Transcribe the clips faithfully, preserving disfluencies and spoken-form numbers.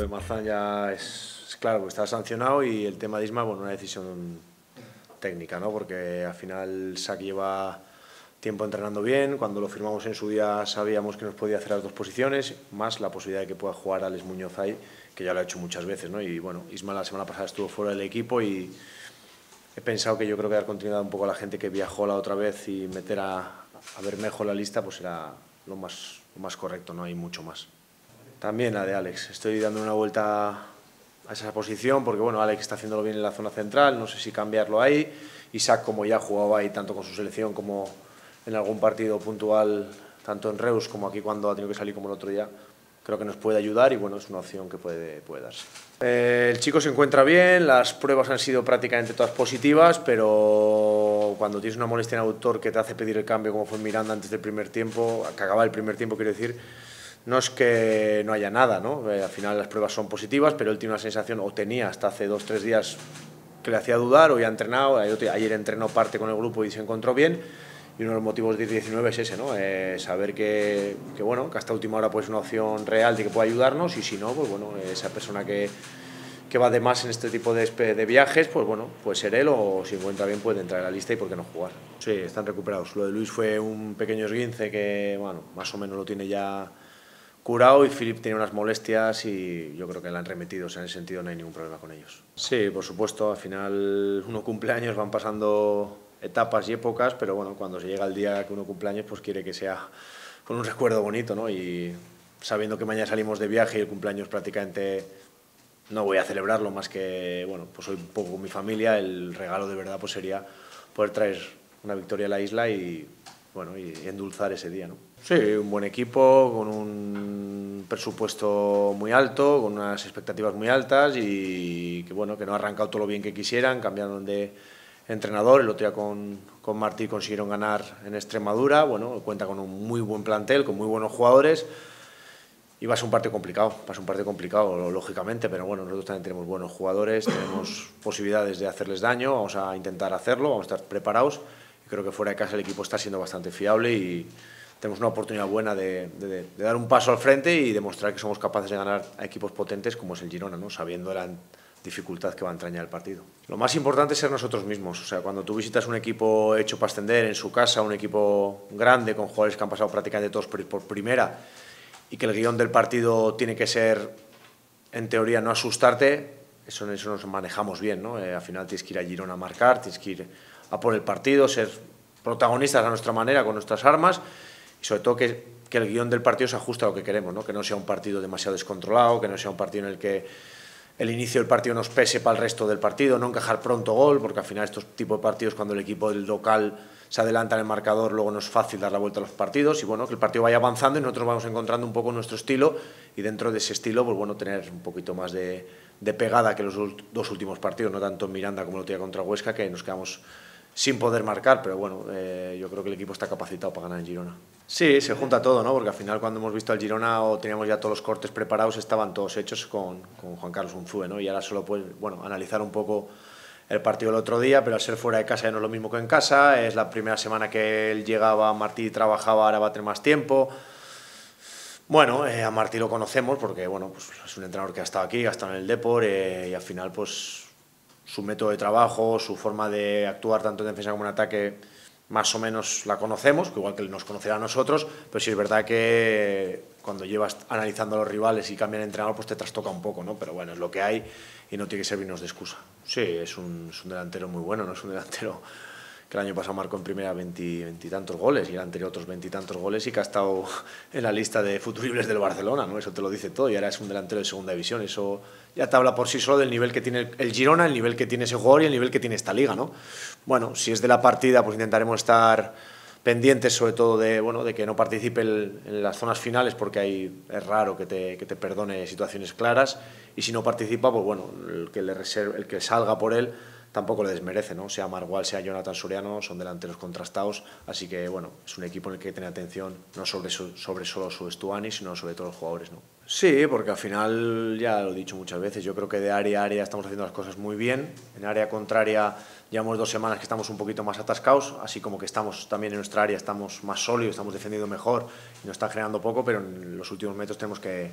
lo de Mazán ya es, es claro, porque está sancionado, y el tema de Isma, bueno, una decisión técnica, ¿no? Porque al final S A C lleva tiempo entrenando bien. Cuando lo firmamos en su día sabíamos que nos podía hacer las dos posiciones, más la posibilidad de que pueda jugar Alex Muñoz ahí, que ya lo ha hecho muchas veces, ¿no? Y bueno, Isma la semana pasada estuvo fuera del equipo y he pensado que yo creo que dar continuidad un poco a la gente que viajó la otra vez y meter a, a Bermejo en la lista pues era lo más, lo más correcto, no hay mucho más. También la de Alex, estoy dando una vuelta a esa posición porque bueno, Alex está haciéndolo bien en la zona central, no sé si cambiarlo ahí. Isaac, como ya jugaba ahí tanto con su selección como en algún partido puntual, tanto en Reus como aquí cuando ha tenido que salir como el otro día, creo que nos puede ayudar y bueno, es una opción que puede, puede darse. Eh, el chico se encuentra bien, las pruebas han sido prácticamente todas positivas, pero cuando tienes una molestia en aductor que te hace pedir el cambio, como fue en Miranda antes del primer tiempo, que acababa el primer tiempo, quiero decir, no es que no haya nada, ¿no? Eh, al final las pruebas son positivas, pero él tiene una sensación, o tenía hasta hace dos, tres días, que le hacía dudar, hoy ha entrenado, ayer entrenó parte con el grupo y se encontró bien. Y uno de los motivos de diecinueve es ese, ¿no? Eh, saber que, que, bueno, que hasta última hora pues, es una opción real de que pueda ayudarnos, y si no, pues bueno, esa persona que, que va de más en este tipo de, de viajes, pues bueno, puede ser él, o si encuentra bien puede entrar en la lista y por qué no jugar. Sí, están recuperados. Lo de Luis fue un pequeño esguince que, bueno, más o menos lo tiene ya curado, y Philippe tiene unas molestias y yo creo que le han remitido, o sea, en ese sentido no hay ningún problema con ellos. Sí, por supuesto, al final uno cumple años, van pasando etapas y épocas, pero bueno, cuando se llega el día que uno cumpleaños, pues quiere que sea con un recuerdo bonito, ¿no? Y sabiendo que mañana salimos de viaje y el cumpleaños prácticamente no voy a celebrarlo más que, bueno, pues hoy un poco con mi familia, el regalo de verdad pues sería poder traer una victoria a la isla y, bueno, y endulzar ese día, ¿no? Sí, un buen equipo, con un presupuesto muy alto, con unas expectativas muy altas y que, bueno, que no ha arrancado todo lo bien que quisieran, cambiaron de entrenador, el otro día con, con Martí consiguieron ganar en Extremadura, bueno, cuenta con un muy buen plantel, con muy buenos jugadores, y va a ser un partido complicado, va a ser un partido complicado, lógicamente, pero bueno, nosotros también tenemos buenos jugadores, tenemos posibilidades de hacerles daño, vamos a intentar hacerlo, vamos a estar preparados, y creo que fuera de casa el equipo está siendo bastante fiable y tenemos una oportunidad buena de, de, de dar un paso al frente y demostrar que somos capaces de ganar a equipos potentes como es el Girona, ¿no? Sabiendo la dificultad que va a entrañar el partido. Lo más importante es ser nosotros mismos, o sea, cuando tú visitas un equipo hecho para ascender en su casa, un equipo grande con jugadores que han pasado prácticamente todos por, por primera y que el guión del partido tiene que ser, en teoría, no asustarte, eso en eso nos manejamos bien, ¿no? Eh, al final tienes que ir a Girona a marcar, tienes que ir a por el partido, ser protagonistas a nuestra manera, con nuestras armas y sobre todo que, que el guión del partido se ajuste a lo que queremos, ¿no? Que no sea un partido demasiado descontrolado, que no sea un partido en el que el inicio del partido nos pese para el resto del partido, no encajar pronto gol, porque al final estos tipos de partidos, cuando el equipo del local se adelanta en el marcador, luego no es fácil dar la vuelta a los partidos, y bueno, que el partido vaya avanzando y nosotros vamos encontrando un poco nuestro estilo, y dentro de ese estilo, pues bueno, tener un poquito más de, de pegada que los dos últimos partidos, no tanto en Miranda como el otro día contra Huesca, que nos quedamos sin poder marcar, pero bueno, eh, yo creo que el equipo está capacitado para ganar en Girona. Sí, se junta todo, ¿no? Porque al final cuando hemos visto al Girona o teníamos ya todos los cortes preparados, estaban todos hechos con, con Juan Carlos Unzúe, ¿no? Y ahora solo pues, bueno, analizar un poco el partido del otro día, pero al ser fuera de casa ya no es lo mismo que en casa, es la primera semana que él llegaba, Martí trabajaba, ahora va a tener más tiempo. Bueno, eh, a Martí lo conocemos porque, bueno, pues es un entrenador que ha estado aquí, ha estado en el Depor eh, y al final, pues, su método de trabajo, su forma de actuar tanto en defensa como en ataque, más o menos la conocemos, igual que nos conocerá a nosotros, pero sí es verdad que cuando llevas analizando a los rivales y cambian de entrenador, pues te trastoca un poco, ¿no? Pero bueno, es lo que hay y no tiene que servirnos de excusa. Sí, es un, es un delantero muy bueno, no es un delantero que el año pasado marcó en primera veintitantos goles y el anterior otros veintitantos goles y que ha estado en la lista de futuribles del Barcelona, ¿no? Eso te lo dice todo y ahora es un delantero de segunda división, eso ya te habla por sí solo del nivel que tiene el Girona, el nivel que tiene ese jugador y el nivel que tiene esta liga, ¿no? Bueno, si es de la partida pues intentaremos estar pendientes sobre todo de, bueno, de que no participe el, en las zonas finales porque ahí es raro que te, que te perdone situaciones claras y si no participa pues bueno, el que, le reserve, el que salga por él tampoco le desmerece, ¿no? Sea Marhual, sea Jonathan Soriano, son delanteros contrastados, así que bueno, es un equipo en el que tener atención no sobre, su, sobre solo su Stuani, sino sobre todos los jugadores, ¿no? Sí, porque al final, ya lo he dicho muchas veces, yo creo que de área a área estamos haciendo las cosas muy bien, en área contraria llevamos dos semanas que estamos un poquito más atascados, así como que estamos también en nuestra área, estamos más sólidos, estamos defendiendo mejor, y nos están generando poco, pero en los últimos metros tenemos que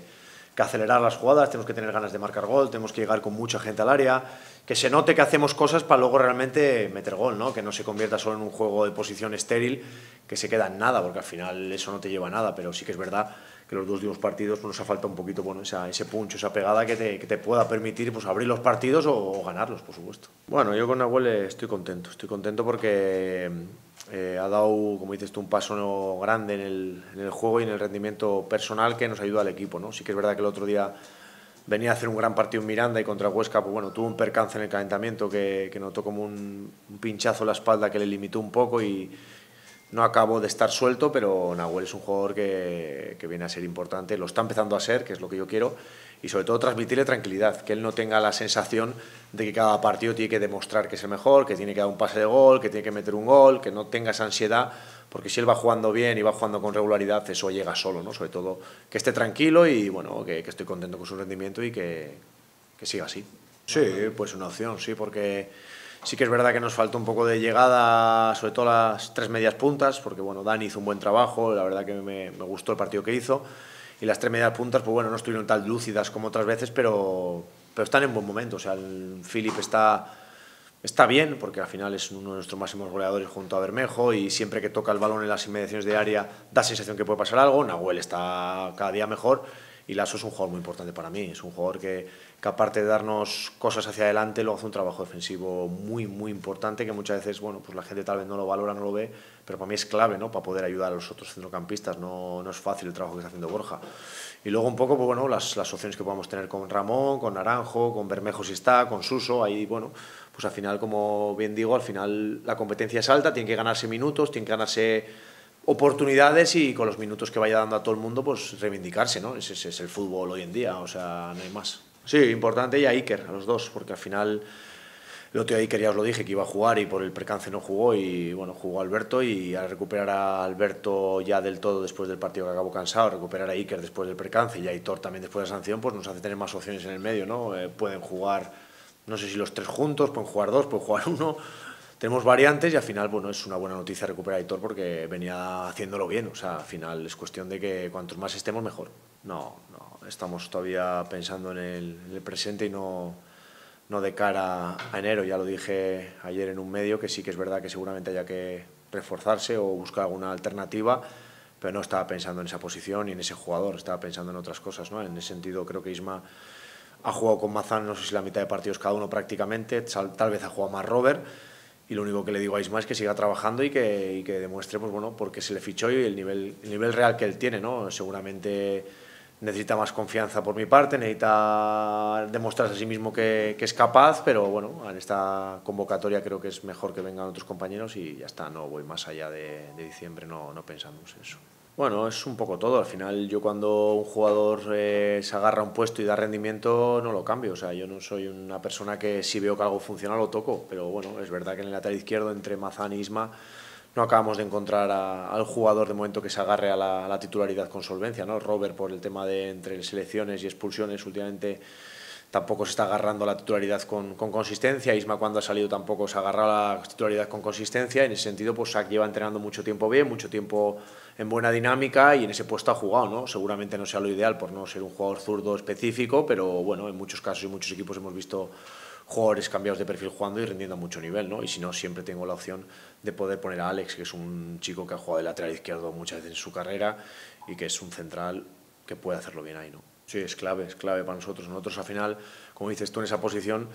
que acelerar las jugadas, tenemos que tener ganas de marcar gol, tenemos que llegar con mucha gente al área, que se note que hacemos cosas para luego realmente meter gol, ¿no? Que no se convierta solo en un juego de posición estéril, que se queda en nada, porque al final eso no te lleva a nada, pero sí que es verdad que los dos últimos partidos pues, nos ha faltado un poquito bueno, esa, ese puncho, esa pegada que te, que te pueda permitir pues, abrir los partidos o, o ganarlos, por supuesto. Bueno, yo con Nahuel estoy contento, estoy contento porque eh, ha dado, como dices tú, un paso grande en el, en el juego y en el rendimiento personal que nos ayuda al equipo, ¿no? Sí que es verdad que el otro día venía a hacer un gran partido en Miranda y contra Huesca, pues bueno, tuvo un percance en el calentamiento que, que notó como un, un pinchazo en la espalda que le limitó un poco y no acabo de estar suelto, pero Nahuel es un jugador que, que viene a ser importante, lo está empezando a ser, que es lo que yo quiero, y sobre todo transmitirle tranquilidad, que él no tenga la sensación de que cada partido tiene que demostrar que es el mejor, que tiene que dar un pase de gol, que tiene que meter un gol, que no tenga esa ansiedad, porque si él va jugando bien y va jugando con regularidad, eso llega solo, ¿no? Sobre todo que esté tranquilo y bueno, que, que estoy contento con su rendimiento y que, que siga así. Sí, pues una opción, sí, porque sí que es verdad que nos falta un poco de llegada, sobre todo las tres medias puntas, porque bueno, Dani hizo un buen trabajo, la verdad que me, me gustó el partido que hizo, y las tres medias puntas, pues bueno, no estuvieron tan lúcidas como otras veces, pero, pero están en buen momento, o sea, el Philippe está, está bien, porque al final es uno de nuestros máximos goleadores junto a Bermejo, y siempre que toca el balón en las inmediaciones de área, da sensación que puede pasar algo, Nahuel está cada día mejor, y Lasso es un jugador muy importante para mí, es un jugador que, que aparte de darnos cosas hacia adelante, luego hace un trabajo defensivo muy, muy importante, que muchas veces bueno, pues la gente tal vez no lo valora, no lo ve, pero para mí es clave, ¿no? Para poder ayudar a los otros centrocampistas, no, no es fácil el trabajo que está haciendo Borja. Y luego un poco pues bueno, las, las opciones que podamos tener con Ramón, con Naranjo, con Bermejo si está, con Suso, ahí bueno, pues al final, como bien digo, al final la competencia es alta, tienen que ganarse minutos, tienen que ganarse oportunidades y con los minutos que vaya dando a todo el mundo, pues reivindicarse, ¿no? Ese, ese es el fútbol hoy en día, o sea, no hay más. Sí, importante, y a Iker, a los dos, porque al final el otro día Iker ya os lo dije que iba a jugar y por el percance no jugó y bueno, jugó Alberto y al recuperar a Alberto ya del todo después del partido que acabó cansado, recuperar a Iker después del percance y a Aitor también después de la sanción, pues nos hace tener más opciones en el medio, ¿no? Eh, pueden jugar, no sé si los tres juntos, pueden jugar dos, pueden jugar uno. Tenemos variantes y al final bueno, es una buena noticia recuperar a Aitor porque venía haciéndolo bien. O sea, al final es cuestión de que cuantos más estemos mejor. No, no estamos todavía pensando en el, en el presente y no, no de cara a enero. Ya lo dije ayer en un medio que sí que es verdad que seguramente haya que reforzarse o buscar alguna alternativa, pero no estaba pensando en esa posición y en ese jugador, estaba pensando en otras cosas, ¿no? En ese sentido creo que Isma ha jugado con Mazán, no sé si la mitad de partidos cada uno prácticamente, tal, tal vez ha jugado más Robert. Y lo único que le digo a Isma es que siga trabajando y que, y que demuestre pues bueno, por qué se le fichó y el nivel, el nivel real que él tiene, ¿no? Seguramente necesita más confianza por mi parte, necesita demostrarse a sí mismo que, que es capaz, pero bueno, en esta convocatoria creo que es mejor que vengan otros compañeros y ya está, no voy más allá de, de diciembre, no, no pensamos en eso. Bueno, es un poco todo. Al final yo cuando un jugador eh, se agarra a un puesto y da rendimiento no lo cambio. O sea, yo no soy una persona que si veo que algo funciona lo toco. Pero bueno, es verdad que en el lateral izquierdo entre Mazán y Isma no acabamos de encontrar a, al jugador de momento que se agarre a la, a la titularidad con solvencia, ¿no? Robert por el tema de entre selecciones y expulsiones últimamente tampoco se está agarrando a la titularidad con, con consistencia. Isma cuando ha salido tampoco se agarra a la titularidad con consistencia. En ese sentido, pues S A C lleva entrenando mucho tiempo bien, mucho tiempo en buena dinámica y en ese puesto ha jugado, ¿no? Seguramente no sea lo ideal por no ser un jugador zurdo específico, pero bueno, en muchos casos y muchos equipos hemos visto jugadores cambiados de perfil jugando y rindiendo a mucho nivel, ¿no? Y si no, siempre tengo la opción de poder poner a Alex, que es un chico que ha jugado de lateral izquierdo muchas veces en su carrera y que es un central que puede hacerlo bien ahí, ¿no? Sí, es clave, es clave para nosotros. Nosotros al final, como dices tú en esa posición,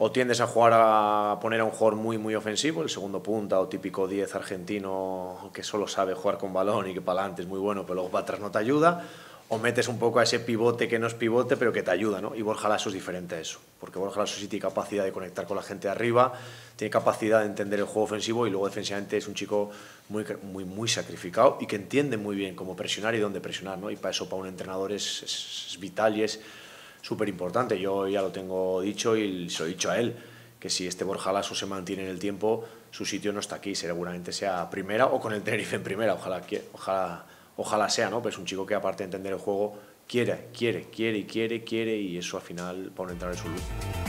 o tiendes a jugar a poner a un jugador muy muy ofensivo, el segundo punta o típico diez argentino que solo sabe jugar con balón y que para adelante es muy bueno, pero luego para atrás no te ayuda, o metes un poco a ese pivote que no es pivote pero que te ayuda, ¿no? Y Borja Lasso es diferente a eso, porque Borja Lasso sí tiene capacidad de conectar con la gente de arriba, tiene capacidad de entender el juego ofensivo y luego defensivamente es un chico muy muy muy sacrificado y que entiende muy bien cómo presionar y dónde presionar, ¿no? Y para eso para un entrenador es, es, es vital y es súper importante. Yo ya lo tengo dicho y se lo he dicho a él, que si este Borja Lasso se mantiene en el tiempo, su sitio no está aquí, seguramente sea primera o con el Tenerife en primera, ojalá, ojalá, ojalá sea, ¿no? Pero es un chico que aparte de entender el juego, quiere, quiere, quiere, quiere, quiere y eso al final para un entrenador es un lujo.